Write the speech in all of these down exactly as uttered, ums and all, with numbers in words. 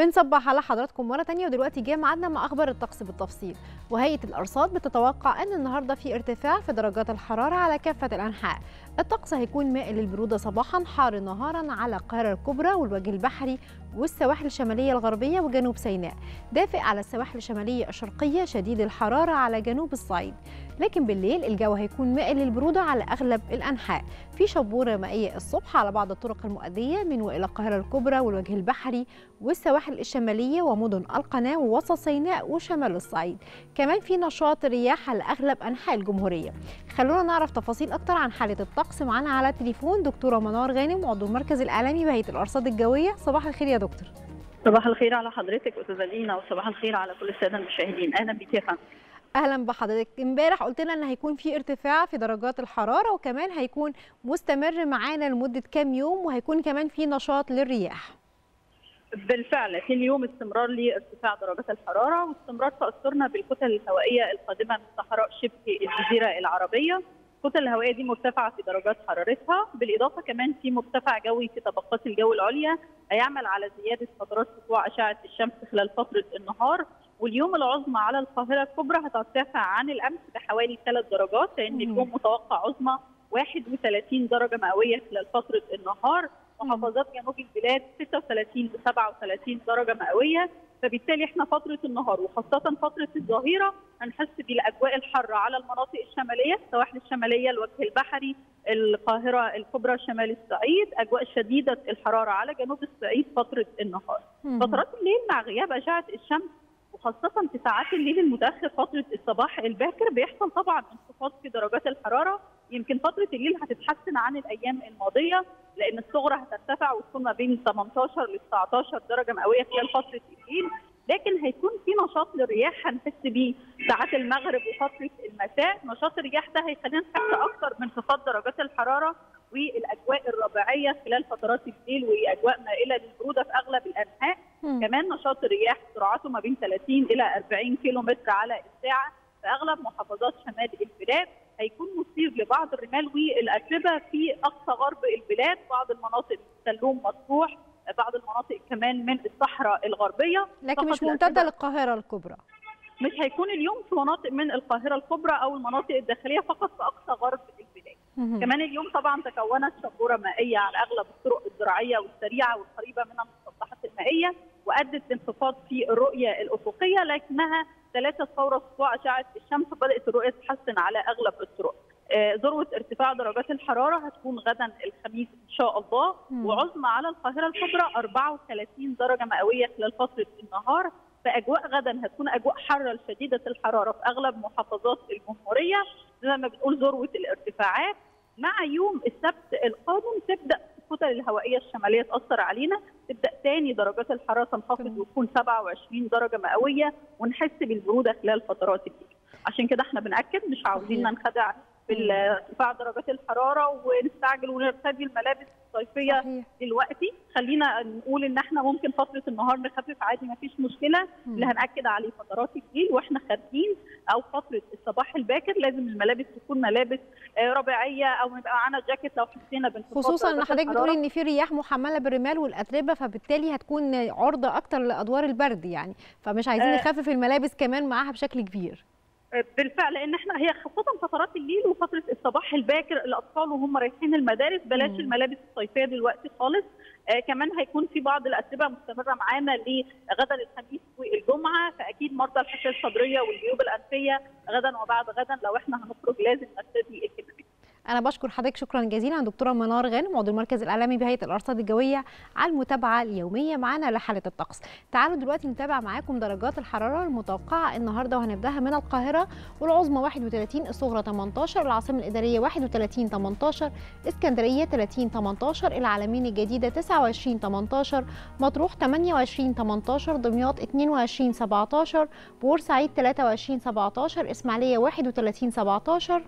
بنصبح على حضراتكم مره ثانيه، ودلوقتي جه ميعادنا مع اخبار الطقس بالتفصيل. وهيئه الارصاد بتتوقع ان النهارده في ارتفاع في درجات الحراره على كافه الانحاء. الطقس هيكون مائل للبروده صباحا، حار نهارا على القاهره الكبرى والوجه البحري والسواحل الشماليه الغربيه وجنوب سيناء، دافئ على السواحل الشماليه الشرقيه، شديد الحراره على جنوب الصعيد. لكن بالليل الجو هيكون مائل للبروده على اغلب الانحاء، في شبوره مائيه الصبح على بعض الطرق المؤديه من والى القاهره الكبرى والوجه البحري والسواحل الشماليه ومدن القناه ووسط سيناء وشمال الصعيد. كمان في نشاط رياح على اغلب انحاء الجمهوريه. خلونا نعرف تفاصيل اكتر عن حاله الطقس. معانا على التليفون دكتوره منار غانم، عضو المركز الاعلامي بهيئه الارصاد الجويه. صباح الخير يا دكتور. صباح الخير على حضرتك استاذه لينا، وصباح الخير على كل الساده المشاهدين. اهلا بيك يا فندم. اهلا بحضرتك. امبارح قلت لنا ان هيكون في ارتفاع في درجات الحراره، وكمان هيكون مستمر معانا لمده كام يوم، وهيكون كمان في نشاط للرياح. بالفعل في اليوم استمرار لارتفاع درجات الحراره، واستمرار تاثرنا بالكتل الهوائيه القادمه من صحراء شبه الجزيره العربيه. الكتل الهوائيه دي مرتفعه في درجات حرارتها، بالاضافه كمان في مرتفع جوي في طبقات الجو العليا هيعمل على زياده فترات سطوع اشعه الشمس خلال فتره النهار. واليوم العظمى على القاهره الكبرى هترتفع عن الامس بحوالي ثلاث درجات، لان اليوم متوقع عظمى واحد وثلاثين درجه مئويه خلال فتره النهار. محافظات جنوب البلاد ستة وثلاثين لسبعة وثلاثين درجه مئويه، فبالتالي احنا فتره النهار وخاصه فتره الظهيره هنحس بالاجواء الحاره على المناطق الشماليه، السواحل الشماليه، الوجه البحري، القاهره الكبرى، شمال الصعيد، اجواء شديده الحراره على جنوب الصعيد فتره النهار. فترات الليل مع غياب اشعه الشمس وخاصه في ساعات الليل المتاخر فتره الصباح الباكر بيحصل طبعا انخفاض في درجات الحراره. يمكن فتره الليل هتتحسن عن الايام الماضيه، لان الصغرى هترتفع وتكون ما بين ثمانية عشر لتسعة عشر درجه مئويه خلال فتره الليل. لكن هيكون في نشاط للرياح هنحس بيه ساعات المغرب وفتره المساء. نشاط الرياح ده هيخلينا نحس اكثر بانخفاض درجات الحراره والاجواء الربيعيه خلال فترات الليل، واجواء مائله للبروده في اغلب الانحاء. كمان نشاط الرياح سرعته ما بين ثلاثين الى أربعين كيلومتر على الساعه في اغلب محافظات شمال البلاد. هيكون مثير لبعض الرمال والاتربه في اقصى غرب البلاد، بعض المناطق السلوم مطروح، بعض المناطق كمان من الصحراء الغربيه، لكن مش ممتده للقاهره الكبرى. مش هيكون اليوم في مناطق من القاهره الكبرى او المناطق الداخليه، فقط في اقصى غرب البلاد. كمان اليوم طبعا تكونت شبوره مائيه على اغلب الطرق الزراعيه والسريعه والقريبه من المسطحات المائيه، وادت لانخفاض في الرؤيه الافقيه، لكنها ثلاثة فور سطوع اشعه الشمس بدات الرؤيه تتحسن على اغلب الطرق. ذروه ارتفاع درجات الحراره هتكون غدا الخميس ان شاء الله، وعظمى على القاهره الكبرى أربعة وثلاثين درجه مئويه خلال فتره النهار. فاجواء غدا هتكون اجواء حاره شديده الحراره في اغلب محافظات الجمهوريه، زي ما بنقول ذروه الارتفاعات. مع يوم السبت القادم تبدا الكتل الهوائيه الشماليه تاثر علينا، تبدا ثاني درجات الحراره تنخفض وتكون سبعة وعشرين درجه مئويه، ونحس بالبروده خلال فترات الليل. عشان كده احنا بناكد مش عاوزين ننخدع بارتفاع درجات الحراره ونستعجل ونرتدي الملابس الصيفيه صحيح. دلوقتي خلينا نقول ان احنا ممكن فتره النهار نخفف عادي، ما فيش مشكله. مم. اللي هنأكد عليه فترات الليل واحنا خارجين او فتره الصباح الباكر لازم الملابس تكون ملابس ربيعيه، او يبقى معانا جاكيت لو حسينا بالحراره، خصوصا ان حضرتك بتقولي ان في رياح محمله بالرمال والاتربه، فبالتالي هتكون عرضه اكتر لادوار البرد يعني، فمش عايزين نخفف أه الملابس كمان معاها بشكل كبير. بالفعل، لان احنا هي خاصه فترات الليل وفتره الصباح الباكر الاطفال وهم رايحين المدارس بلاش مم. الملابس الصيفيه دلوقتي خالص. آه كمان هيكون في بعض الاتربه مستمره معانا لغدا الخميس والجمعه، فاكيد مرضى الحساسيه الصدريه والجيوب الانفيه غدا وبعد غدا لو احنا هنخرج لازم نرتدي الكمامات. انا بشكر حضرتك شكرا جزيلا دكتوره منار غانم، عضو المركز الاعلامي بهيئه الارصاد الجويه، على المتابعه اليوميه معانا لحاله الطقس. تعالوا دلوقتي نتابع معاكم درجات الحراره المتوقعه النهارده، وهنبداها من القاهره. والعظمى واحد وثلاثين، الصغرى ثمانية عشر، العاصمه الاداريه واحد وثلاثين ثمانية عشر، اسكندريه ثلاثين ثمانية عشر، العالمين الجديده تسعة وعشرين ثمانية عشر، مطروح ثمانية وعشرين ثمانية عشر، دمياط اثنين وعشرين سبعة عشر، بورسعيد ثلاثة وعشرين سبعة عشر، اسماعيليه واحد وثلاثين سبعة عشر،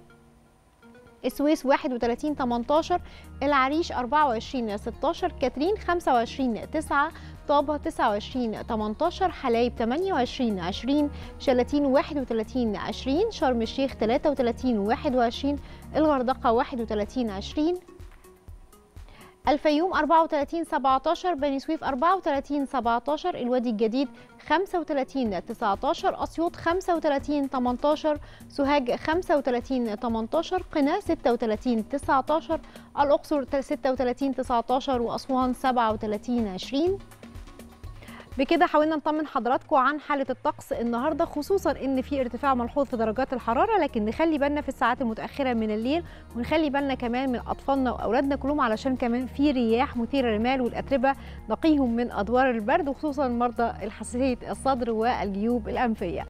السويس واحد وثلاثين ثمانية عشر، العريش أربعة وعشرين ستة عشر، كاترين خمسة وعشرين تسعة، طابة تسعة وعشرين ثمانية عشر، حلايب ثمانية وعشرين عشرين، شلاتين واحد وثلاثين عشرين، شرم الشيخ ثلاثة وثلاثين واحد وعشرين، الغردقة واحد وثلاثين عشرين، الفيوم أربعة وثلاثين سبعة عشر، بني سويف أربعة وثلاثين سبعة عشر، الوادي الجديد خمسة وثلاثين تسعة عشر، أسيوط خمسة وثلاثين ثمانية عشر، سوهاج خمسة وثلاثين ثمانية عشر، قنا ستة وثلاثين تسعة عشر، الأقصر ستة وثلاثين تسعة عشر، وأسوان سبعة وثلاثين عشرين. بكده حاولنا نطمن حضراتكم عن حالة الطقس النهارده، خصوصا ان في ارتفاع ملحوظ في درجات الحرارة، لكن نخلي بالنا في الساعات المتأخرة من الليل، ونخلي بالنا كمان من أطفالنا وأولادنا كلهم، علشان كمان في رياح مثيرة للمال، والأتربة نقيهم من أدوار البرد، وخصوصا مرضى الحساسية الصدر والجيوب الأنفية.